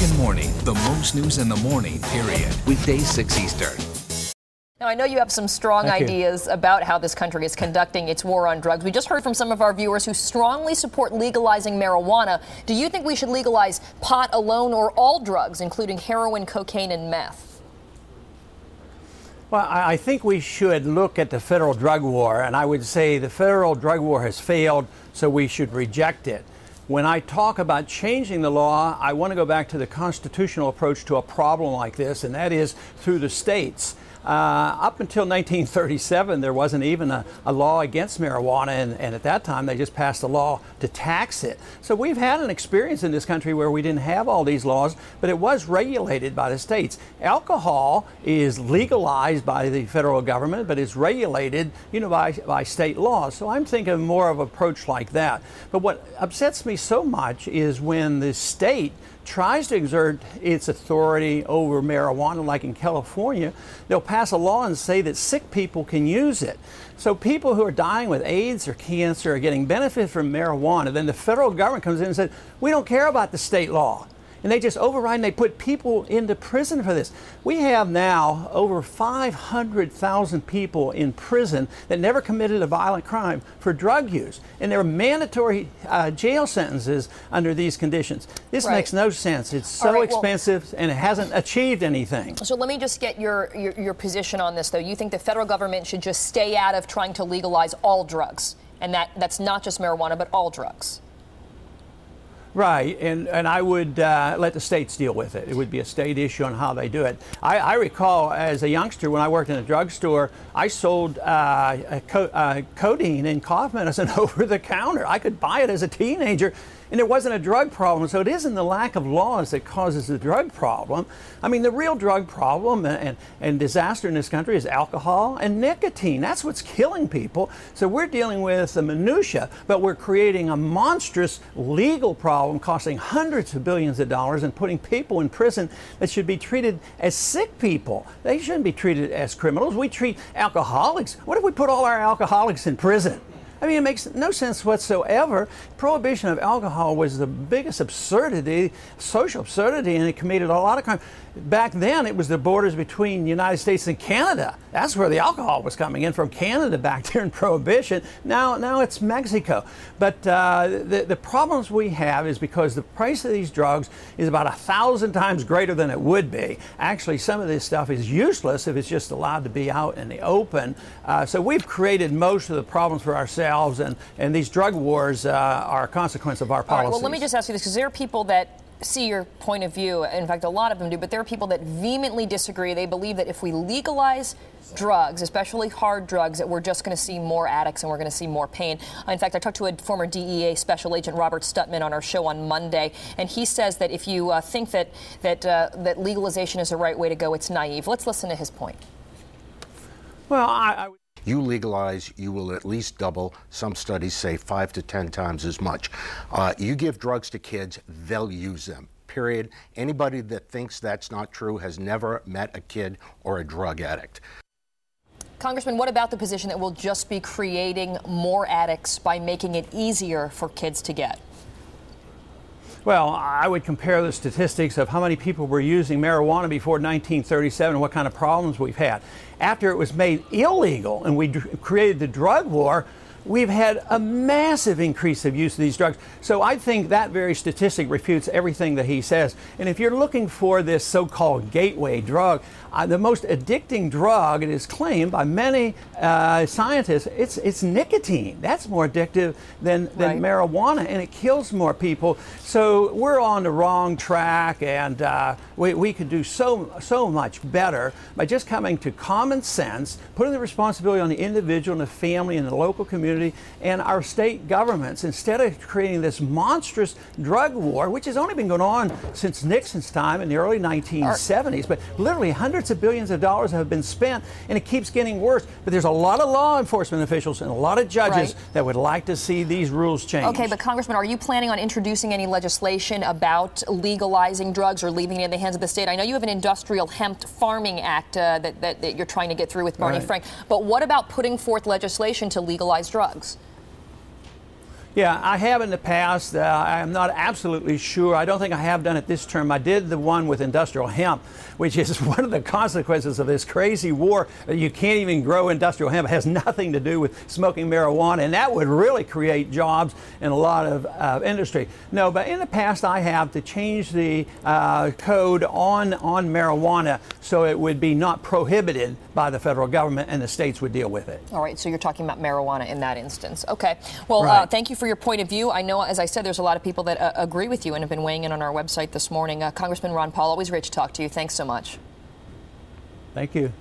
American Morning, the most news in the morning, period. Weekdays 6 Eastern. Now, I know you have some strong ideas about how this country is conducting its war on drugs. We just heard from some of our viewers who strongly support legalizing marijuana. Do you think we should legalize pot alone or all drugs, including heroin, cocaine, and meth? Well, I think we should look at the federal drug war, and I would say the federal drug war has failed, so we should reject it. When I talk about changing the law, I want to go back to the constitutional approach to a problem like this, and that is through the states. Up until 1937, there wasn't even a law against marijuana, and at that time, they just passed a law to tax it. So we've had an experience in this country where we didn't have all these laws, but it was regulated by the states. Alcohol is legalized by the federal government, but it's regulated, you know, by state laws. So I'm thinking more of an approach like that. But what upsets me so much is when the state tries to exert its authority over marijuana, like in California, they'll pass a law and say that sick people can use it. So people who are dying with AIDS or cancer are getting benefit from marijuana. Then the federal government comes in and says, we don't care about the state law. And they just override and they put people into prison for this. We have now over 500,000 people in prison that never committed a violent crime for drug use. And there are mandatory jail sentences under these conditions. This makes no sense. It's so expensive, and it hasn't achieved anything. So let me just get your position on this, though. You think the federal government should just stay out of trying to legalize all drugs, and that's not just marijuana, but all drugs. Right, and I would let the states deal with it. It would be a state issue on how they do it. I recall as a youngster when I worked in a drugstore, I sold codeine and cough medicine over the counter. I could buy it as a teenager, and there wasn't a drug problem. So it isn't the lack of laws that causes the drug problem. I mean, the real drug problem and disaster in this country is alcohol and nicotine. That's what's killing people. So we're dealing with the minutia, but we're creating a monstrous legal problem costing hundreds of billions of dollars and putting people in prison that should be treated as sick people. They shouldn't be treated as criminals. We treat alcoholics. What if we put all our alcoholics in prison? I mean, it makes no sense whatsoever. Prohibition of alcohol was the biggest absurdity, social absurdity, and it committed a lot of crime. Back then, it was the borders between the United States and Canada. That's where the alcohol was coming in from Canada back there in Prohibition. Now it's Mexico. But the problems we have is because the price of these drugs is about 1,000 times greater than it would be. Actually, some of this stuff is useless if it's just allowed to be out in the open. So we've created most of the problems for ourselves. And these drug wars are a consequence of our policies. All right, well, let me just ask you this, because there are people that see your point of view. In fact, a lot of them do. But there are people that vehemently disagree. They believe that if we legalize drugs, especially hard drugs, that we're just going to see more addicts and we're going to see more pain. In fact, I talked to a former DEA special agent, Robert Stutman, on our show on Monday, and he says that if you think that legalization is the right way to go, it's naive. Let's listen to his point. Well, I you legalize, you will at least double. Some studies say 5 to 10 times as much. You give drugs to kids, they'll use them, period. Anybody that thinks that's not true has never met a kid or a drug addict. Congressman, what about the position that we'll just be creating more addicts by making it easier for kids to get? Well, I would compare the statistics of how many people were using marijuana before 1937 and what kind of problems we've had. After it was made illegal and we created the drug war, we've had a massive increase of use of these drugs. So I think that very statistic refutes everything that he says. And if you're looking for this so-called gateway drug, the most addicting drug, it is claimed by many scientists, it's nicotine. That's more addictive than marijuana, and it kills more people. So we're on the wrong track, and we could do so much better by just coming to common sense, putting the responsibility on the individual and the family and the local community and our state governments, instead of creating this monstrous drug war, which has only been going on since Nixon's time in the early 1970s. But literally hundreds of billions of dollars have been spent, and it keeps getting worse. But there's a lot of law enforcement officials and a lot of judges that would like to see these rules changed. Okay, but Congressman, are you planning on introducing any legislation about legalizing drugs or leaving it in the hands of the state? I know you have an Industrial Hemp Farming Act that you're trying to get through with Barney Frank, but what about putting forth legislation to legalize drugs? Yeah, I have in the past. I'm not absolutely sure. I don't think I have done it this term. I did the one with industrial hemp, which is one of the consequences of this crazy war. You can't even grow industrial hemp. It has nothing to do with smoking marijuana, and that would really create jobs in a lot of industry. No, but in the past I have to change the code on marijuana so it would be not prohibited by the federal government and the states would deal with it. All right, so you're talking about marijuana in that instance. Okay, well, right. Thank you for your point of view. I know, as I said, there's a lot of people that agree with you and have been weighing in on our website this morning. Congressman Ron Paul, always great to talk to you. Thanks so much. Thank you.